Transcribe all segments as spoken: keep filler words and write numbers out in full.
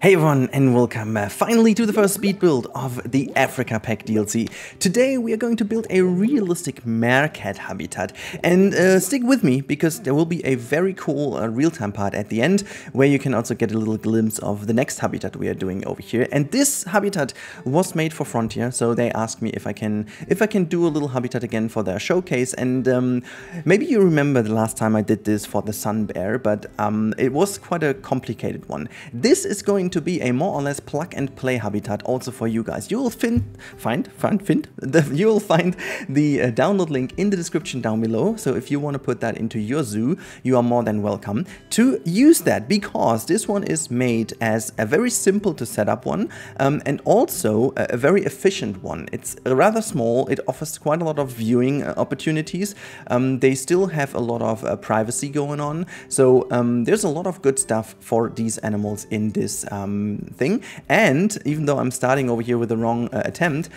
Hey everyone, and welcome uh, finally to the first speed build of the Africa Pack D L C. Today we are going to build a realistic meerkat habitat, and uh, stick with me because there will be a very cool uh, real-time part at the end where you can also get a little glimpse of the next habitat we are doing over here. And this habitat was made for Frontier, so they asked me if I can if I can do a little habitat again for their showcase. And um, maybe you remember the last time I did this for the Sun Bear, but um, it was quite a complicated one. This is going to be a more or less plug-and-play habitat also for you guys. You will fin find, find, find, the, you will find the uh, download link in the description down below, so if you want to put that into your zoo, you are more than welcome to use that, because this one is made as a very simple to set up one, um, and also a, a very efficient one. It's rather small, it offers quite a lot of viewing uh, opportunities, um, they still have a lot of uh, privacy going on, so um, there's a lot of good stuff for these animals in this uh, Um, thing. And even though I'm starting over here with the wrong uh, attempt,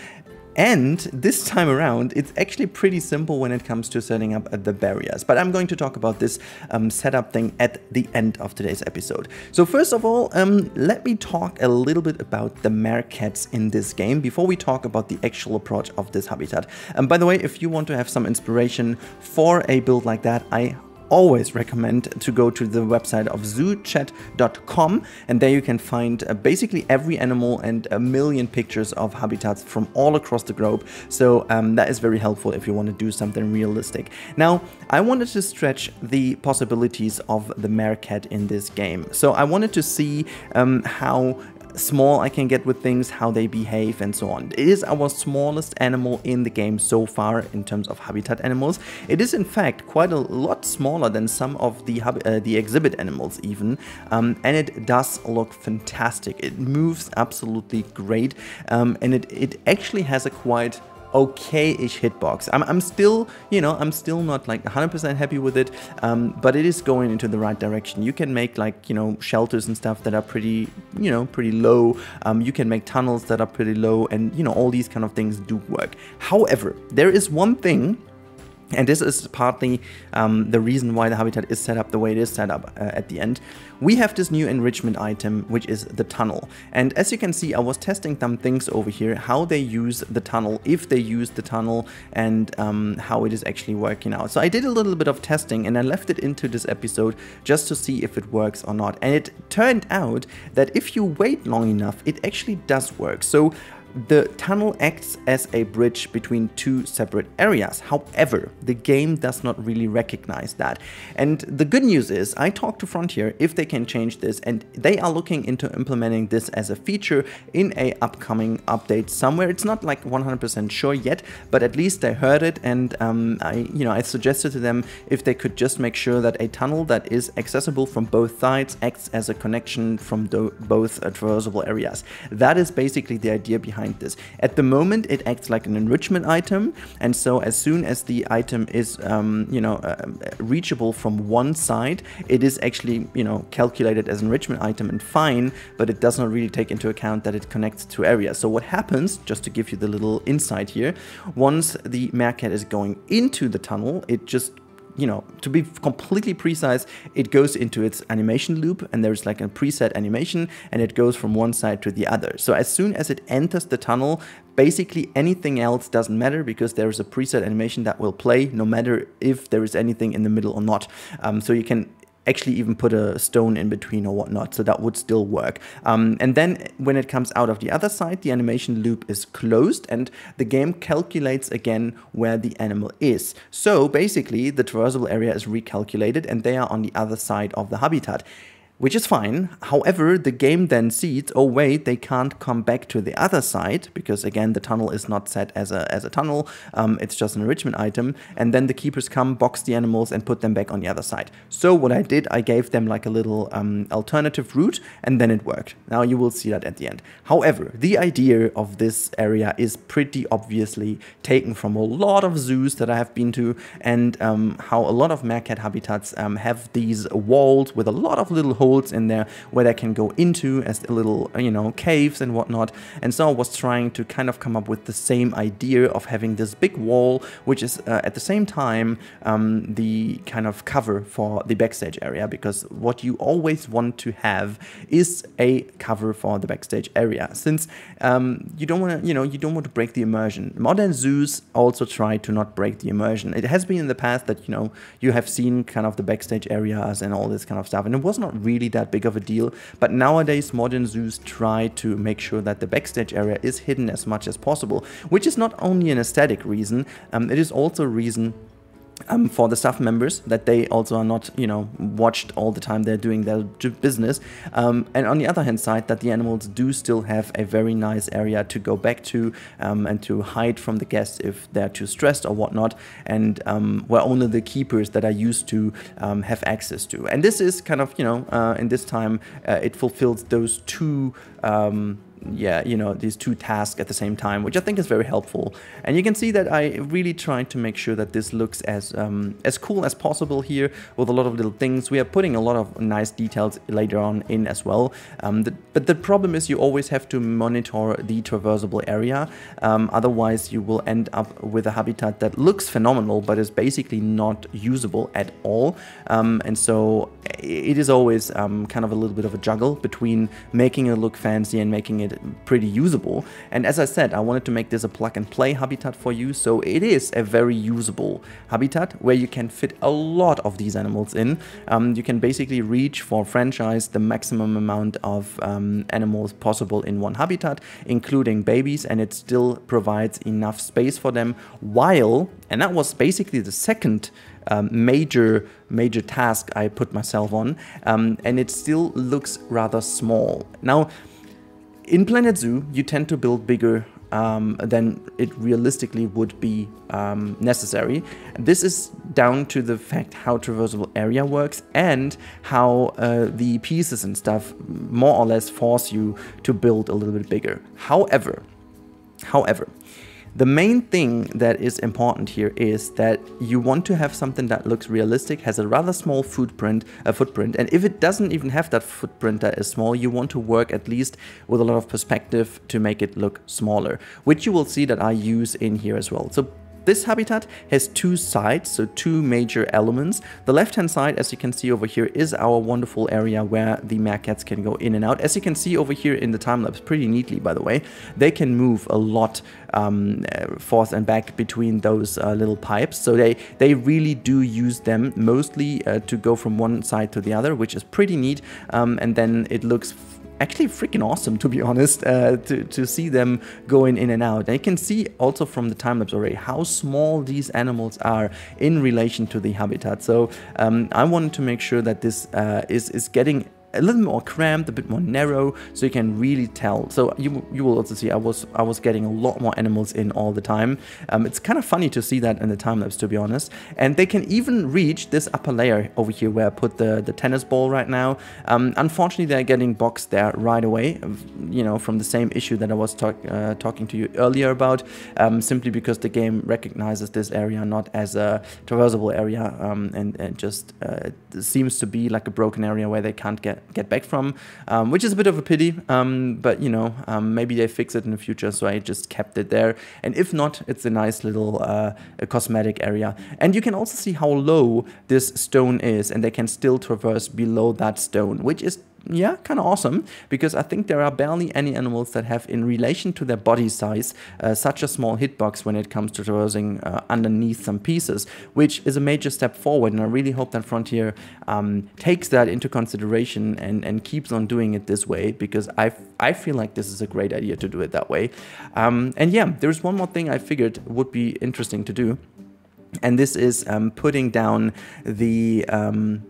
and this time around, it's actually pretty simple when it comes to setting up uh, the barriers. But I'm going to talk about this um, setup thing at the end of today's episode. So first of all, um, let me talk a little bit about the meerkats in this game before we talk about the actual approach of this habitat. And um, by the way, if you want to have some inspiration for a build like that, I always recommend to go to the website of zoo chat dot com, and there you can find uh, basically every animal and a million pictures of habitats from all across the globe. So um, that is very helpful if you want to do something realistic. Now, I wanted to stretch the possibilities of the meerkat in this game. So I wanted to see um, how small I can get with things, how they behave and so on. It is our smallest animal in the game so far in terms of habitat animals. It is in fact quite a lot smaller than some of the uh, the exhibit animals even, um, and it does look fantastic. It moves absolutely great, um, and it, it actually has a quite okay-ish hitbox. I'm, I'm still, you know, I'm still not like one hundred percent happy with it, um, but it is going into the right direction. You can make like, you know, shelters and stuff that are pretty, you know, pretty low. Um, you can make tunnels that are pretty low, and, you know, all these kind of things do work. However, there is one thing, and this is partly um, the reason why the habitat is set up the way it is set up uh, at the end. We have this new enrichment item, which is the tunnel. And as you can see, I was testing some things over here, how they use the tunnel, if they use the tunnel, and um, how it is actually working out. So I did a little bit of testing, and I left it into this episode just to see if it works or not. And it turned out that if you wait long enough, it actually does work. So the tunnel acts as a bridge between two separate areas. However, the game does not really recognize that. And the good news is, I talked to Frontier if they can change this, and they are looking into implementing this as a feature in a upcoming update somewhere. It's not like one hundred percent sure yet, but at least they heard it, and um, I, you know, I suggested to them if they could just make sure that a tunnel that is accessible from both sides acts as a connection from both traversable areas. That is basically the idea behind this. At the moment, it acts like an enrichment item, and so as soon as the item is, um, you know, uh, reachable from one side, it is actually, you know, calculated as an enrichment item and fine, but it does not really take into account that it connects to areas. So what happens, just to give you the little insight here, once the meerkat is going into the tunnel, it just, you know, to be completely precise, it goes into its animation loop, and there's like a preset animation, and it goes from one side to the other. So as soon as it enters the tunnel, basically anything else doesn't matter, because there is a preset animation that will play no matter if there is anything in the middle or not. Um, so you can actually even put a stone in between or whatnot, so that would still work. Um, and then when it comes out of the other side, the animation loop is closed, and the game calculates again where the animal is. So basically the traversable area is recalculated, and they are on the other side of the habitat, which is fine. However, the game then sees, oh wait, they can't come back to the other side, because again, the tunnel is not set as a, as a tunnel, um, it's just an enrichment item, and then the keepers come, box the animals, and put them back on the other side. So what I did, I gave them like a little um, alternative route, and then it worked. Now you will see that at the end. However, the idea of this area is pretty obviously taken from a lot of zoos that I have been to, and um, how a lot of meerkat habitats um, have these walls with a lot of little holes holes in there where they can go into as little, you know, caves and whatnot. And so I was trying to kind of come up with the same idea of having this big wall, which is uh, at the same time um, the kind of cover for the backstage area, because what you always want to have is a cover for the backstage area, since um, you don't want to, you know, you don't want to break the immersion. Modern zoos also try to not break the immersion. It has been in the past that, you know, you have seen kind of the backstage areas and all this kind of stuff, and it was not really that big of a deal. But nowadays, modern zoos try to make sure that the backstage area is hidden as much as possible, which is not only an aesthetic reason, um, it is also a reason Um, for the staff members, that they also are not, you know, watched all the time they're doing their business. Um, and on the other hand side, that the animals do still have a very nice area to go back to um, and to hide from the guests if they're too stressed or whatnot, and um, where only the keepers that are used to um, have access to. And this is kind of, you know, uh, in this time, uh, it fulfills those two um, yeah, you know, these two tasks at the same time, which I think is very helpful. And you can see that I really tried to make sure that this looks as um, as cool as possible here, with a lot of little things. We are putting a lot of nice details later on in as well. Um, the, but the problem is you always have to monitor the traversable area. Um, otherwise you will end up with a habitat that looks phenomenal, but is basically not usable at all. Um, and so it is always um, kind of a little bit of a juggle between making it look fancy and making it pretty usable. And as I said, I wanted to make this a plug and play habitat for you, so it is a very usable habitat where you can fit a lot of these animals in. Um, you can basically reach for franchise the maximum amount of um, animals possible in one habitat, including babies, and it still provides enough space for them while, and that was basically the second Um, major major task I put myself on, um, and it still looks rather small. Now, in Planet Zoo, you tend to build bigger um, than it realistically would be um, necessary. This is down to the fact how traversable area works and how uh, the pieces and stuff more or less force you to build a little bit bigger. However, however, the main thing that is important here is that you want to have something that looks realistic, has a rather small footprint, a footprint, and if it doesn't even have that footprint that is small, you want to work at least with a lot of perspective to make it look smaller, which you will see that I use in here as well. So this habitat has two sides, so two major elements. The left-hand side, as you can see over here, is our wonderful area where the meerkats can go in and out. As you can see over here in the time-lapse, pretty neatly, by the way, they can move a lot um, forth and back between those uh, little pipes. So they, they really do use them mostly uh, to go from one side to the other, which is pretty neat. Um, and then it looks actually freaking awesome, to be honest, uh, to, to see them going in and out. And you can see also from the time-lapse already how small these animals are in relation to the habitat. So um, I wanted to make sure that this uh, is, is getting a little more cramped, a bit more narrow, so you can really tell. So you you will also see I was I was getting a lot more animals in all the time. Um, it's kind of funny to see that in the time lapse, to be honest. And they can even reach this upper layer over here where I put the the tennis ball right now. Um, unfortunately, they're getting boxed there right away. You know, from the same issue that I was talk, uh, talking to you earlier about. Um, simply because the game recognizes this area not as a traversable area, um, and and just uh, it seems to be like a broken area where they can't get. get back from, um, which is a bit of a pity, um, but you know, um, maybe they fix it in the future, so I just kept it there. And if not, it's a nice little uh, a cosmetic area. And you can also see how low this stone is, and they can still traverse below that stone, which is, yeah, kind of awesome, because I think there are barely any animals that have, in relation to their body size, uh, such a small hitbox when it comes to traversing uh, underneath some pieces, which is a major step forward. And I really hope that Frontier um, takes that into consideration and, and keeps on doing it this way, because I, I feel like this is a great idea to do it that way. Um, and yeah, there's one more thing I figured would be interesting to do, and this is um, putting down the... Um,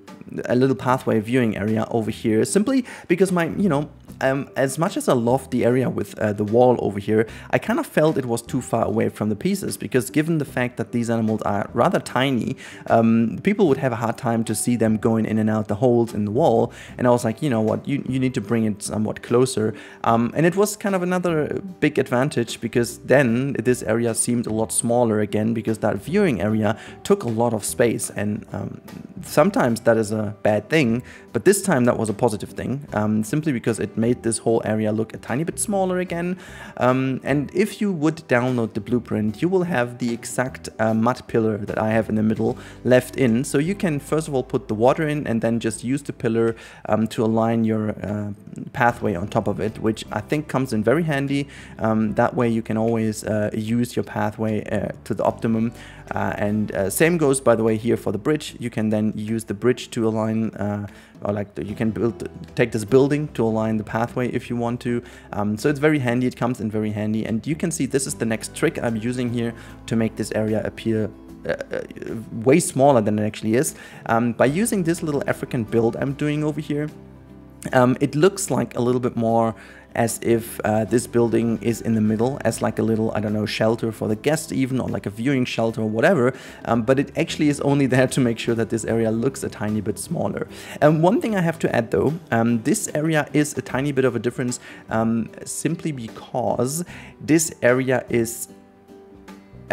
a little pathway viewing area over here, simply because my, you know, um, as much as I loved the area with uh, the wall over here, I kind of felt it was too far away from the pieces, because given the fact that these animals are rather tiny, um, people would have a hard time to see them going in and out the holes in the wall. And I was like, you know what, you, you need to bring it somewhat closer. Um, and it was kind of another big advantage, because then this area seemed a lot smaller again, because that viewing area took a lot of space, and um, sometimes that is a bad thing, but this time that was a positive thing, um, simply because it made this whole area look a tiny bit smaller again. Um, and if you would download the blueprint, you will have the exact uh, mud pillar that I have in the middle left in, so you can first of all put the water in and then just use the pillar um, to align your uh, pathway on top of it, which I think comes in very handy. Um, that way you can always uh, use your pathway uh, to the optimum. Uh, and uh, same goes, by the way, here for the bridge. You can then use the bridge to align, uh, or like the, you can build, take this building to align the pathway if you want to. Um, so it's very handy. It comes in very handy, and you can see this is the next trick I'm using here to make this area appear Uh, uh, way smaller than it actually is. Um, by using this little African build I'm doing over here, um, it looks like a little bit more as if uh, this building is in the middle, as like a little, I don't know, shelter for the guest even, or like a viewing shelter or whatever, um, but it actually is only there to make sure that this area looks a tiny bit smaller. And one thing I have to add though, um, this area is a tiny bit of a difference, um, simply because this area is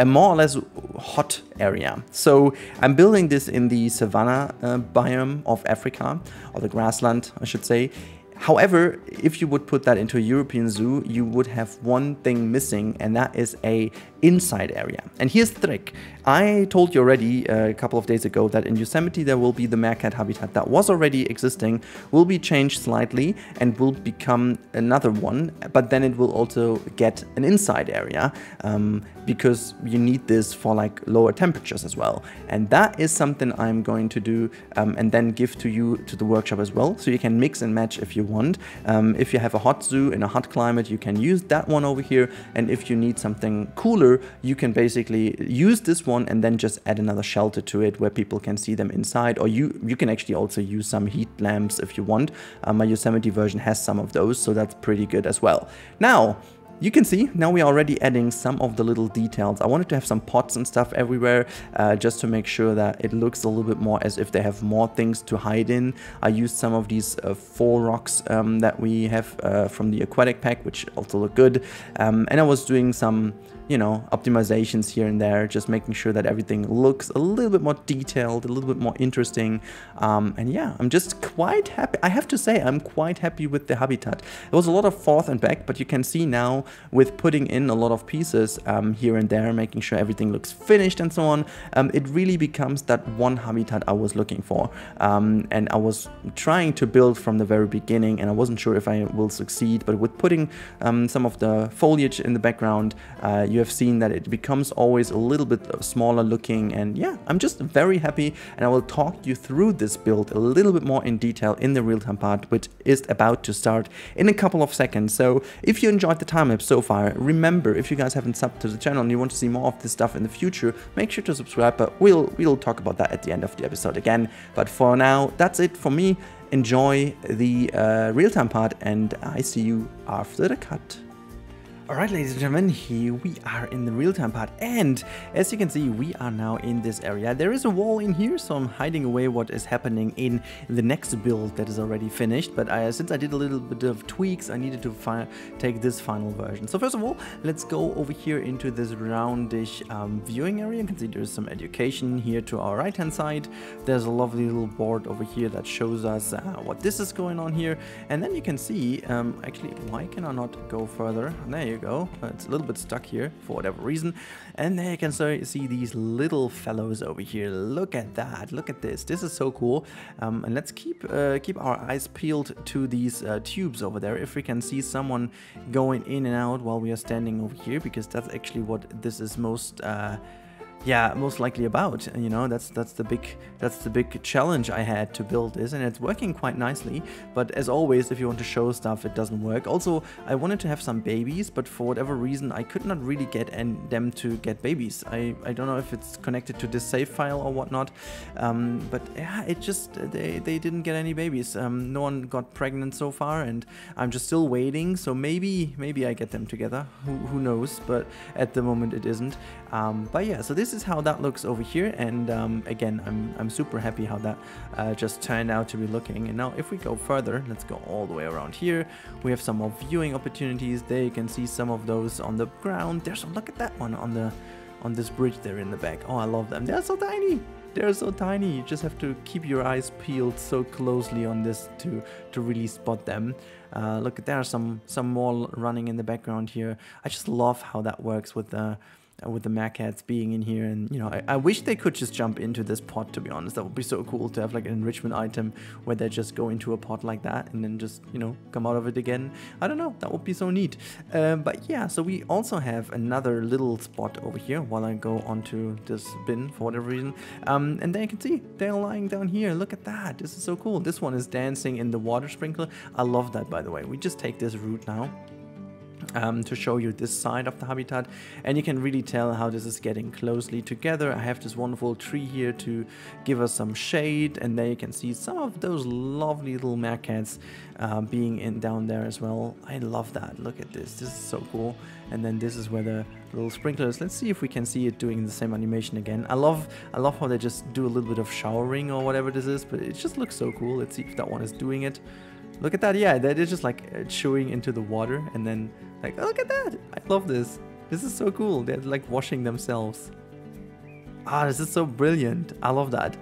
a more or less hot area. So I'm building this in the savanna uh, biome of Africa, or the grassland, I should say. However, if you would put that into a European zoo, you would have one thing missing, and that is a inside area. And here's the trick. I told you already uh, a couple of days ago that in Yosemite there will be the meerkat habitat that was already existing, will be changed slightly and will become another one, but then it will also get an inside area um, because you need this for like lower temperatures as well. And that is something I'm going to do um, and then give to you to the workshop as well, so you can mix and match if you want. Um, if you have a hot zoo in a hot climate, you can use that one over here, and if you need something cooler, you can basically use this one and then just add another shelter to it where people can see them inside. Or you, you can actually also use some heat lamps if you want. Um, my Yosemite version has some of those, so that's pretty good as well. Now, you can see, now we're already adding some of the little details. I wanted to have some pots and stuff everywhere, uh, just to make sure that it looks a little bit more as if they have more things to hide in. I used some of these uh, four rocks um, that we have uh, from the Aquatic Pack, which also look good. Um, and I was doing some, you know, optimizations here and there, just making sure that everything looks a little bit more detailed, a little bit more interesting. Um, and yeah, I'm just quite happy. I have to say, I'm quite happy with the habitat. There was a lot of forth and back, but you can see now, with putting in a lot of pieces um, here and there, making sure everything looks finished and so on, um, it really becomes that one habitat I was looking for, um, and I was trying to build from the very beginning, and I wasn't sure if I will succeed, but with putting um, some of the foliage in the background, uh, you have seen that it becomes always a little bit smaller looking. And yeah, I'm just very happy, and I will talk you through this build a little bit more in detail in the real-time part, which is about to start in a couple of seconds. So if you enjoyed the time so far, remember, if you guys haven't subbed to the channel and you want to see more of this stuff in the future, make sure to subscribe, but we'll we'll talk about that at the end of the episode again. But for now, that's it for me. Enjoy the uh, real-time part, and I see you after the cut. Alright, ladies and gentlemen, here we are in the real-time part, and as you can see, we are now in this area. There is a wall in here, so I'm hiding away what is happening in the next build that is already finished, but I, since I did a little bit of tweaks, I needed to fi take this final version. So first of all, let's go over here into this roundish um, viewing area. You can see there's some education here to our right-hand side. There's a lovely little board over here that shows us uh, what this is going on here, and then you can see, um, actually, why can I not go further? There you go. It's a little bit stuck here for whatever reason. And there you can see these little fellows over here. Look at that. Look at this. This is so cool. Um, and let's keep uh, keep our eyes peeled to these uh, tubes over there. If we can see someone going in and out while we are standing over here, because that's actually what this is most... Uh, Yeah, most likely about, and you know, that's that's the big that's the big challenge I had to build this, and it's working quite nicely. But as always, if you want to show stuff, it doesn't work. Also, I wanted to have some babies, but for whatever reason, I could not really get and them to get babies. I I don't know if it's connected to this save file or whatnot, um, but yeah, it just they they didn't get any babies. Um, no one got pregnant so far, and I'm just still waiting. So maybe maybe I get them together. Who who knows? But at the moment, it isn't. Um, but yeah, so this. This is how that looks over here, and um, again, I'm, I'm super happy how that uh, just turned out to be looking. And now if we go further, let's go all the way around here, we have some more viewing opportunities. There you can see some of those on the ground. There's a look at that one on the on this bridge there in the back. Oh, I love them. They're so tiny. They're so tiny. You just have to keep your eyes peeled so closely on this to to really spot them. Uh, look, there are some some more running in the background here. I just love how that works with the with the meerkats being in here. And you know, I, I wish they could just jump into this pot, to be honest. That would be so cool to have like an enrichment item where they just go into a pot like that and then just, you know, come out of it again. I don't know, that would be so neat. Um, but yeah, so we also have another little spot over here while I go onto this bin for whatever reason. Um, and then you can see they're lying down here. Look at that, this is so cool. This one is dancing in the water sprinkler. I love that, by the way. We just take this route now. Um, to show you this side of the habitat, and you can really tell how this is getting closely together. I have this wonderful tree here to give us some shade, and there you can see some of those lovely little meerkats uh, being in down there as well. I love that. Look at this, this is so cool. And then this is where the little sprinklers. Let's see if we can see it doing the same animation again. I love I love how they just do a little bit of showering or whatever this is, but it just looks so cool. Let's see if that one is doing it. Look at that, yeah, they're just like chewing into the water, and then like, oh, look at that! I love this. This is so cool. They're like washing themselves. Ah, this is so brilliant. I love that.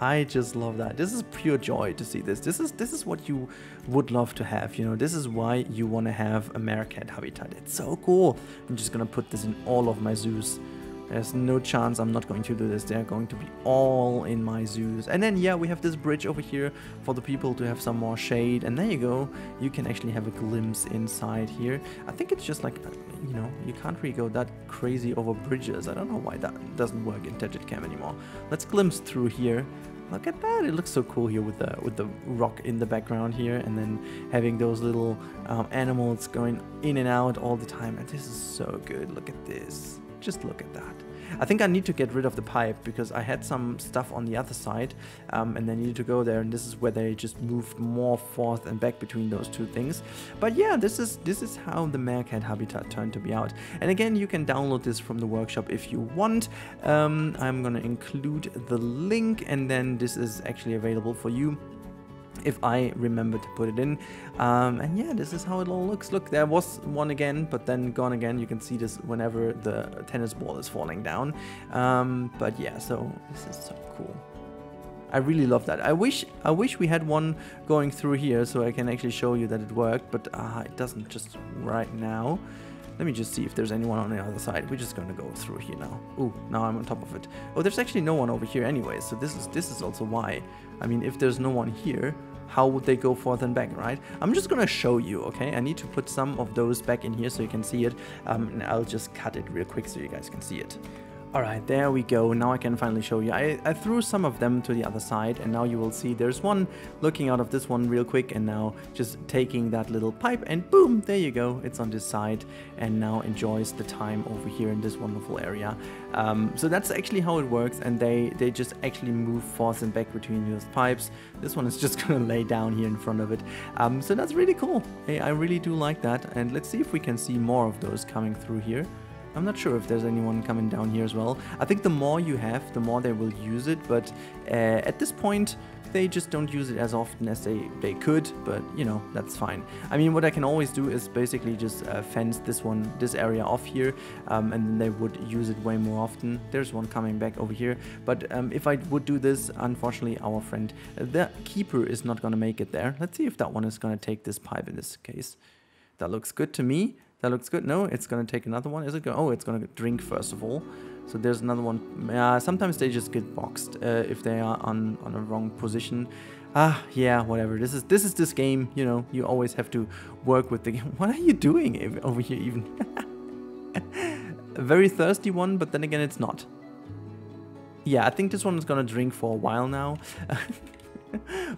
I just love that. This is pure joy to see this. This is this is what you would love to have, you know. This is why you want to have a meerkat habitat. It's so cool. I'm just gonna put this in all of my zoos. There's no chance I'm not going to do this. They're going to be all in my zoos. And then, yeah, we have this bridge over here for the people to have some more shade. And there you go. You can actually have a glimpse inside here. I think it's just like, you know, you can't really go that crazy over bridges. I don't know why that doesn't work in TigitCam anymore. Let's glimpse through here. Look at that, it looks so cool here with the with the rock in the background here, and then having those little um, animals going in and out all the time. And this is so good. Look at this. Just look at that. I think I need to get rid of the pipe because I had some stuff on the other side, um, and they needed to go there, and this is where they just moved more forth and back between those two things. But yeah, this is this is how the meerkat habitat turned to be out. And again, you can download this from the workshop if you want. Um, I'm gonna include the link, and then this is actually available for you if I remember to put it in. Um, and yeah, this is how it all looks. Look, there was one again, but then gone again. You can see this whenever the tennis ball is falling down. Um, but yeah, so this is so cool. I really love that. I wish I wish we had one going through here so I can actually show you that it worked, but uh, it doesn't just right now. Let me just see if there's anyone on the other side. We're just gonna go through here now. Ooh, now I'm on top of it. Oh, there's actually no one over here anyway, so this is this is also why. I mean, if there's no one here, how would they go forth and back, right? I'm just gonna show you, okay? I need to put some of those back in here so you can see it. Um, and I'll just cut it real quick so you guys can see it. Alright, there we go. Now I can finally show you. I, I threw some of them to the other side, and now you will see there's one looking out of this one real quick, and now just taking that little pipe and boom, there you go. It's on this side and now enjoys the time over here in this wonderful area. Um, so that's actually how it works, and they, they just actually move forth and back between those pipes. This one is just gonna lay down here in front of it. Um, so that's really cool. I, I really do like that, and let's see if we can see more of those coming through here. I'm not sure if there's anyone coming down here as well. I think the more you have, the more they will use it, but uh, at this point, they just don't use it as often as they, they could, but you know, that's fine. I mean, what I can always do is basically just uh, fence this one, this area off here, um, and they would use it way more often. There's one coming back over here, but um, if I would do this, unfortunately, our friend, the keeper is not gonna make it there. Let's see if that one is gonna take this pipe in this case. That looks good to me. That looks good. No, it's going to take another one. Is it going? Oh, it's going to drink first of all. So there's another one. Uh, sometimes they just get boxed uh, if they are on on a wrong position. Ah, yeah, whatever. This is this is this game. You know, you always have to work with the game. What are you doing over here? Even a very thirsty one, but then again, it's not. Yeah, I think this one is gonna drink for a while now.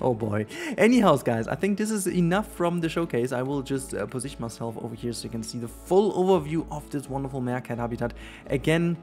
Oh boy. Anyhow, guys, I think this is enough from the showcase. I will just uh, position myself over here so you can see the full overview of this wonderful meerkat habitat. Again,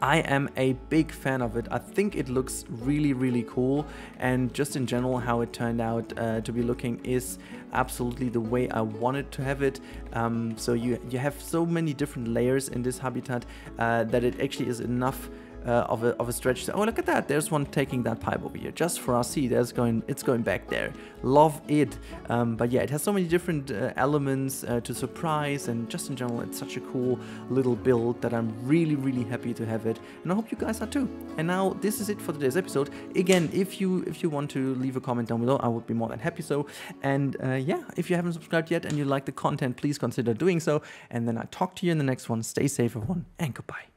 I am a big fan of it. I think it looks really, really cool. And just in general, how it turned out uh, to be looking is absolutely the way I wanted to have it. Um, so you, you have so many different layers in this habitat uh, that it actually is enough Uh, of, a, of a stretch. Oh, look at that, there's one taking that pipe over here just for us. See, there's going it's going back there. Love it. Um, but yeah, it has so many different uh, elements uh, to surprise, and just in general it's such a cool little build that I'm really, really happy to have it, and I hope you guys are too. And now this is it for today's episode. Again, if you if you want to leave a comment down below, I would be more than happy so. And uh, yeah, if you haven't subscribed yet and you like the content, please consider doing so, and then I talk to you in the next one. Stay safe everyone, and goodbye.